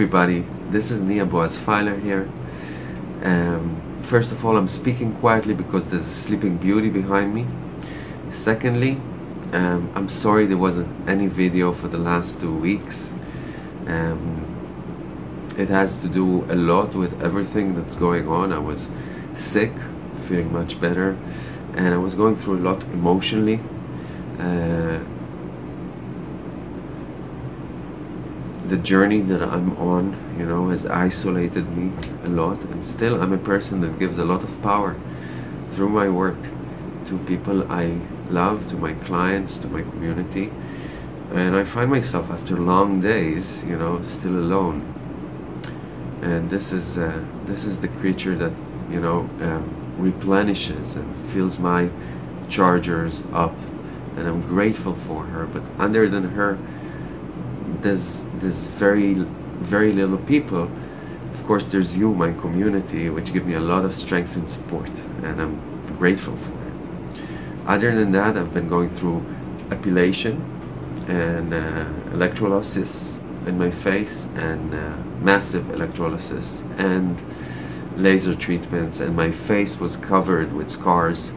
everybody, this is Nia Boaz Fyler here. First of all, I'm speaking quietly because there's a sleeping beauty behind me. Secondly, I'm sorry there wasn't any video for the last 2 weeks. It has to do a lot with everything that's going on. I was sick, feeling much better, and I was going through a lot emotionally. The journey that I'm on, you know, has isolated me a lot, and still I'm a person that gives a lot of power through my work to people I love, to my clients, to my community. And I find myself after long days, you know, still alone. And this is the creature that, you know, replenishes and fills my chargers up, and I'm grateful for her. But other than her, there's very little people. Of course, there's you, my community, which give me a lot of strength and support, and I'm grateful for it. Other than that, I've been going through epilation and electrolysis in my face, and massive electrolysis and laser treatments, and my face was covered with scars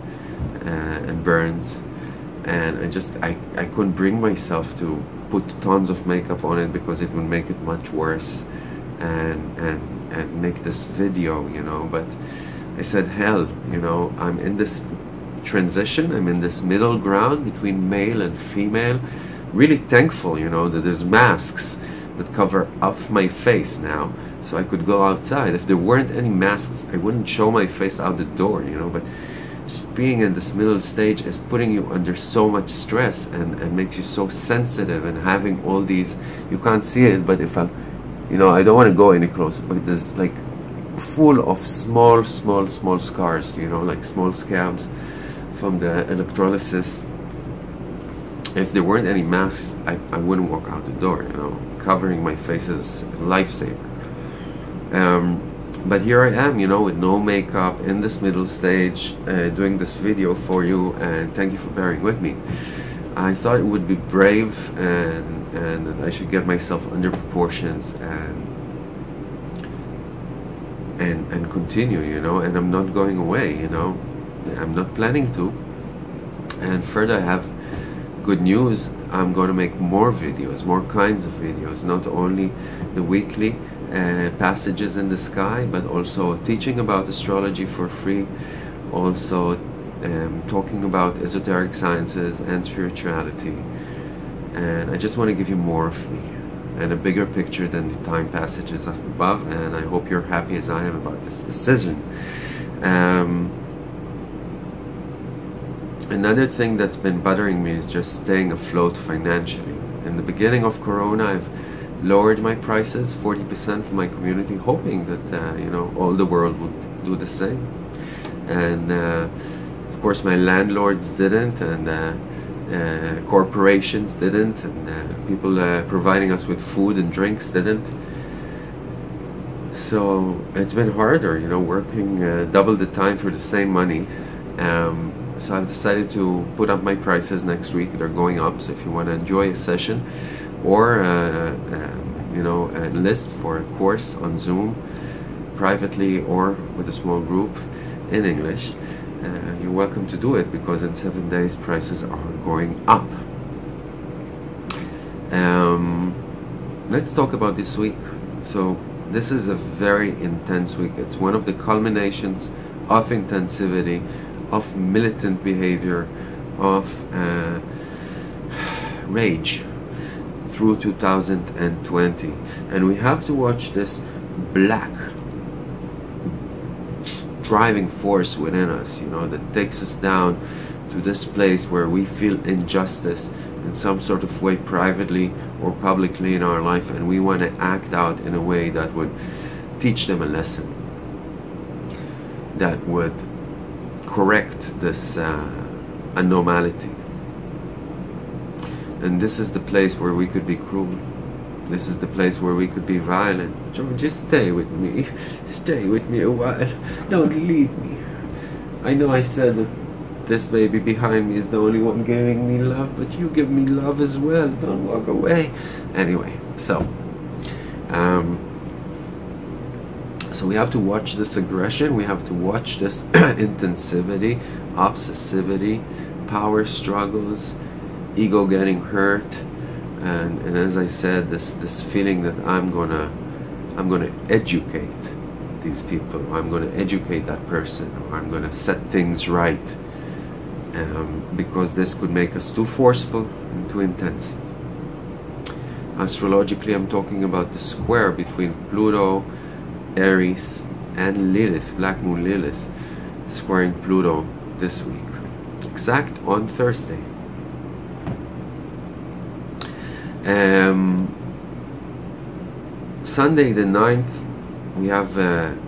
and burns, and I couldn't bring myself to put tons of makeup on it because it would make it much worse and make this video, you know. But I said, hell, you know, I'm in this transition, I'm in this middle ground between male and female. Really thankful, you know, that there's masks that cover up my face now, so I could go outside. If there weren't any masks, I wouldn't show my face out the door, you know. But just being in this middle stage is putting you under so much stress, and makes you so sensitive, and having all these, you can't see it, but if you know, I don't want to go any closer, but there's like full of small scars, you know, like small scabs from the electrolysis. If there weren't any masks, I wouldn't walk out the door, you know. Covering my face is a lifesaver. But here I am, you know, with no makeup, in this middle stage, doing this video for you, and thank you for bearing with me. I thought it would be brave, and I should get myself under proportions and continue, you know. And I'm not going away, you know, I'm not planning to. And further, I have good news. I'm going to make more videos, more kinds of videos, not only the weekly passages in the sky, but also teaching about astrology for free, also talking about esoteric sciences and spirituality. And I just want to give you more of me and a bigger picture than the time passages up above, and I hope you're happy as I am about this decision. Another thing that's been bothering me is just staying afloat financially. In the beginning of Corona, I've lowered my prices 40% for my community, hoping that you know, all the world would do the same. And of course, my landlords didn't, and corporations didn't, and people providing us with food and drinks didn't. So it's been harder, you know, working double the time for the same money. So I've decided to put up my prices next week. They're going up, so if you want to enjoy a session, or you know, a list for a course on Zoom, privately or with a small group in English, you're welcome to do it, because in 7 days prices are going up. Let's talk about this week. So this is a very intense week. It's one of the culminations of intensivity, of militant behavior, of rage, through 2020, and we have to watch this black driving force within us, you know, that takes us down to this place where we feel injustice in some sort of way, privately or publicly, in our life, and we want to act out in a way that would teach them a lesson, that would correct this anomaly. And this is the place where we could be cruel. This is the place where we could be violent. George, just stay with me. Stay with me a while. Don't leave me. I know I said that this baby behind me is the only one giving me love, but you give me love as well. Don't walk away. Anyway, so So we have to watch this aggression, we have to watch this intensivity, obsessivity, power struggles, ego getting hurt, and as I said, this feeling that I'm gonna educate these people, I'm gonna educate that person, or I'm gonna set things right, because this could make us too forceful and too intense. Astrologically, I'm talking about the square between Pluto, Aries, and Lilith, Black Moon Lilith, squaring Pluto this week, exact on Thursday. Sunday the 9th, we have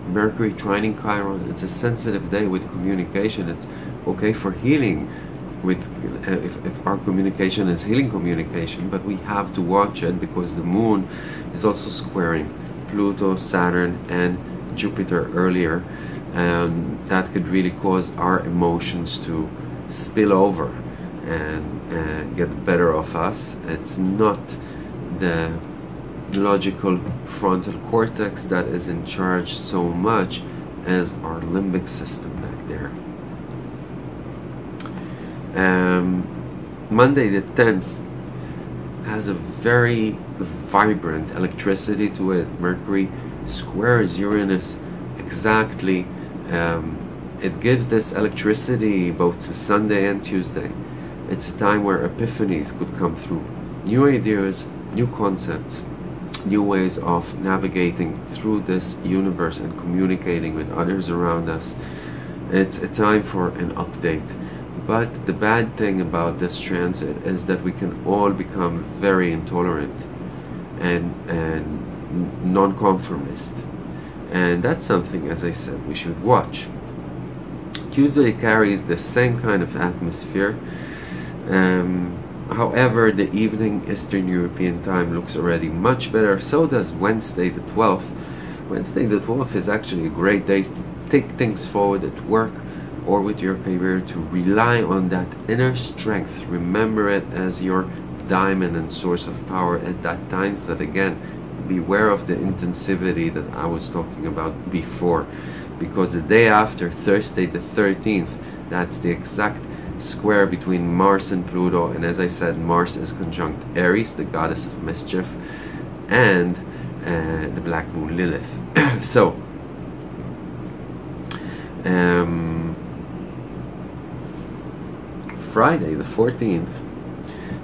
Mercury trining Chiron. It's a sensitive day with communication. It's okay for healing, with if our communication is healing communication, but we have to watch it because the Moon is also squaring Pluto, Saturn, and Jupiter earlier, and that could really cause our emotions to spill over and get the better of us. It's not the logical frontal cortex that is in charge so much as our limbic system back there. Monday the 10th has a very vibrant electricity to it. Mercury squares Uranus exactly. It gives this electricity both to Sunday and Tuesday. It's a time where epiphanies could come through. New ideas, new concepts, new ways of navigating through this universe and communicating with others around us. It's a time for an update. But the bad thing about this transit is that we can all become very intolerant and non-conformist. And that's something, as I said, we should watch. Tuesday carries the same kind of atmosphere. However, the evening Eastern European time looks already much better. So does Wednesday the 12th. Wednesday the 12th is actually a great day to take things forward at work or with your career, to rely on that inner strength. Remember it as your diamond and source of power at that time. So that, again, beware of the intensivity that I was talking about before, because the day after, Thursday the 13th, that's the exact square between Mars and Pluto, and as I said, Mars is conjunct Aries, the goddess of mischief, and the Black Moon Lilith. So Friday the 14th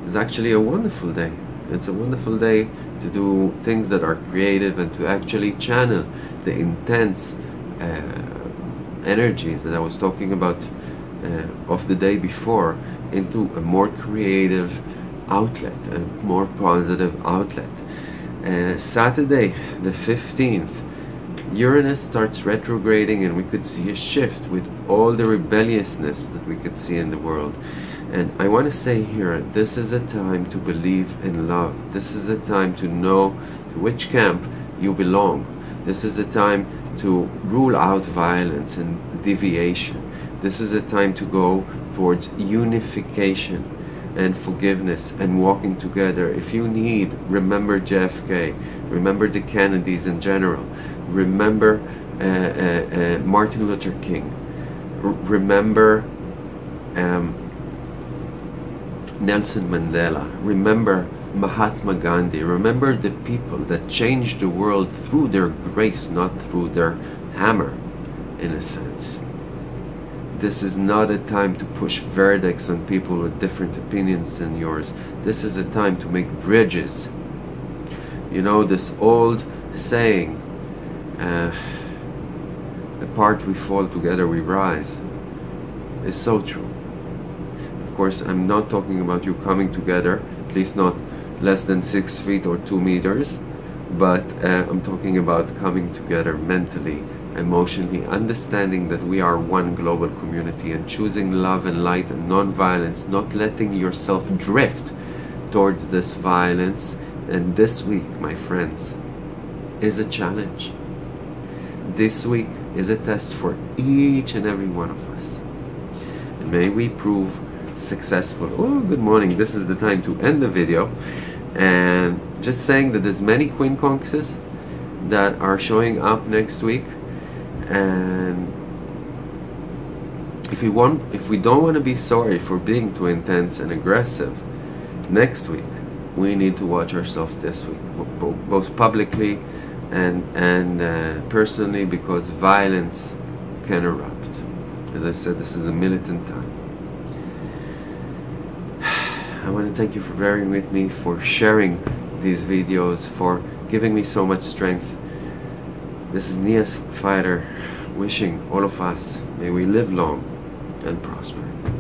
is actually a wonderful day. It's a wonderful day to do things that are creative and to actually channel the intense energies that I was talking about of the day before into a more creative outlet, a more positive outlet. Saturday the 15th, Uranus starts retrograding, and we could see a shift with all the rebelliousness that we could see in the world. And I want to say here, this is a time to believe in love. This is a time to know to which camp you belong. This is a time to rule out violence and deviation. This is a time to go towards unification and forgiveness and walking together. If you need, remember JFK, remember the Kennedys in general, remember Martin Luther King, remember Nelson Mandela, remember Mahatma Gandhi, remember the people that changed the world through their grace, not through their hammer, in a sense. This is not a time to push verdicts on people with different opinions than yours. This is a time to make bridges. You know, this old saying, apart we fall, together we rise, is so true. Of course, I'm not talking about you coming together, at least not less than 6 feet or 2 meters, but I'm talking about coming together mentally, emotionally, understanding that we are one global community and choosing love and light and non-violence, not letting yourself drift towards this violence. And this week, my friends, is a challenge. This week is a test for each and every one of us, and may we prove successful. Oh, good morning. This is the time to end the video, and just saying that there's many Quinconxes that are showing up next week. And if we don't want to be sorry for being too intense and aggressive next week, we need to watch ourselves this week, both publicly and personally, because violence can erupt. As I said, this is a militant time. I want to thank you for bearing with me, for sharing these videos, for giving me so much strength. This is Nia Boaz Fyler, wishing all of us, may we live long and prosper.